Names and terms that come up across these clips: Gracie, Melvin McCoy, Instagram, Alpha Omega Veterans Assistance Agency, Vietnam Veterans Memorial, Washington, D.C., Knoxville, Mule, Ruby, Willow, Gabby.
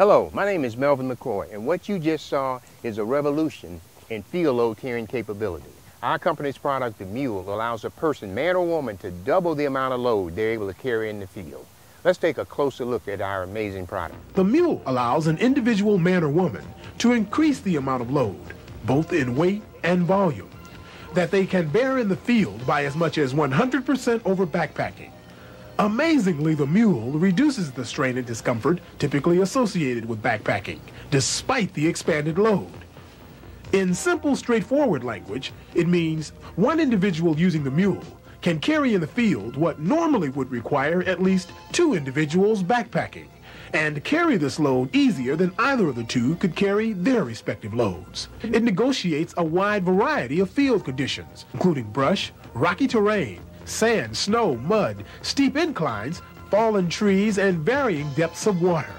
Hello, my name is Melvin McCoy, and what you just saw is a revolution in field load carrying capability. Our company's product, the Mule, allows a person, man or woman, to double the amount of load they're able to carry in the field. Let's take a closer look at our amazing product. The Mule allows an individual, man or woman, to increase the amount of load, both in weight and volume, that they can bear in the field by as much as 100% over backpacking. Amazingly, the Mule reduces the strain and discomfort typically associated with backpacking, despite the expanded load. In simple, straightforward language, it means one individual using the Mule can carry in the field what normally would require at least two individuals backpacking, and carry this load easier than either of the two could carry their respective loads. It negotiates a wide variety of field conditions, including brush, rocky terrain, sand, snow, mud, steep inclines, fallen trees, and varying depths of water.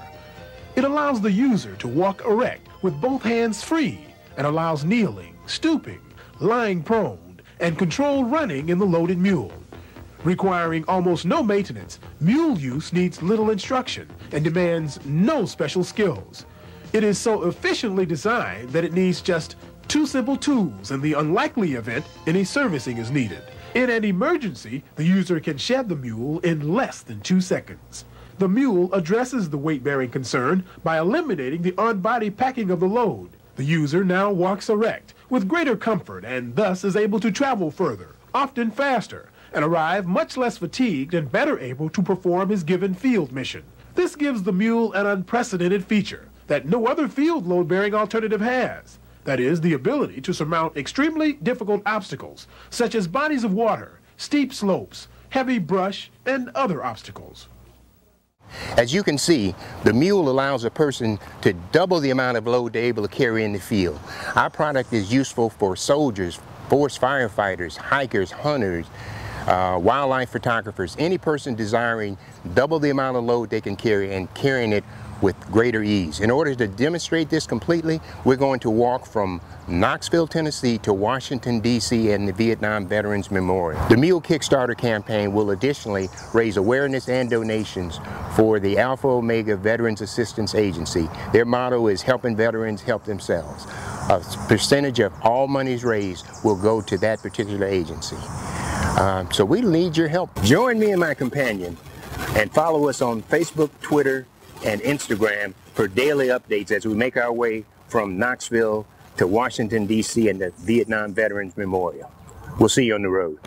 It allows the user to walk erect with both hands free and allows kneeling, stooping, lying prone, and controlled running in the loaded Mule. Requiring almost no maintenance, Mule use needs little instruction and demands no special skills. It is so efficiently designed that it needs just two simple tools in the unlikely event any servicing is needed. In an emergency, the user can shed the Mule in less than 2 seconds. The Mule addresses the weight-bearing concern by eliminating the on-body packing of the load. The user now walks erect with greater comfort and thus is able to travel further, often faster, and arrive much less fatigued and better able to perform his given field mission. This gives the Mule an unprecedented feature that no other field load-bearing alternative has. That is, the ability to surmount extremely difficult obstacles, such as bodies of water, steep slopes, heavy brush, and other obstacles. As you can see, the Mule allows a person to double the amount of load they're able to carry in the field. Our product is useful for soldiers, forest firefighters, hikers, hunters, wildlife photographers, any person desiring double the amount of load they can carry and carrying it with greater ease. In order to demonstrate this completely, we're going to walk from Knoxville, Tennessee to Washington, D.C. and the Vietnam Veterans Memorial. The Mule Kickstarter campaign will additionally raise awareness and donations for the Alpha Omega Veterans Assistance Agency. Their motto is helping veterans help themselves. A percentage of all monies raised will go to that particular agency. So we need your help. Join me and my companion and follow us on Facebook, Twitter, and Instagram for daily updates as we make our way from Knoxville to Washington, D.C. and the Vietnam Veterans Memorial. We'll see you on the road.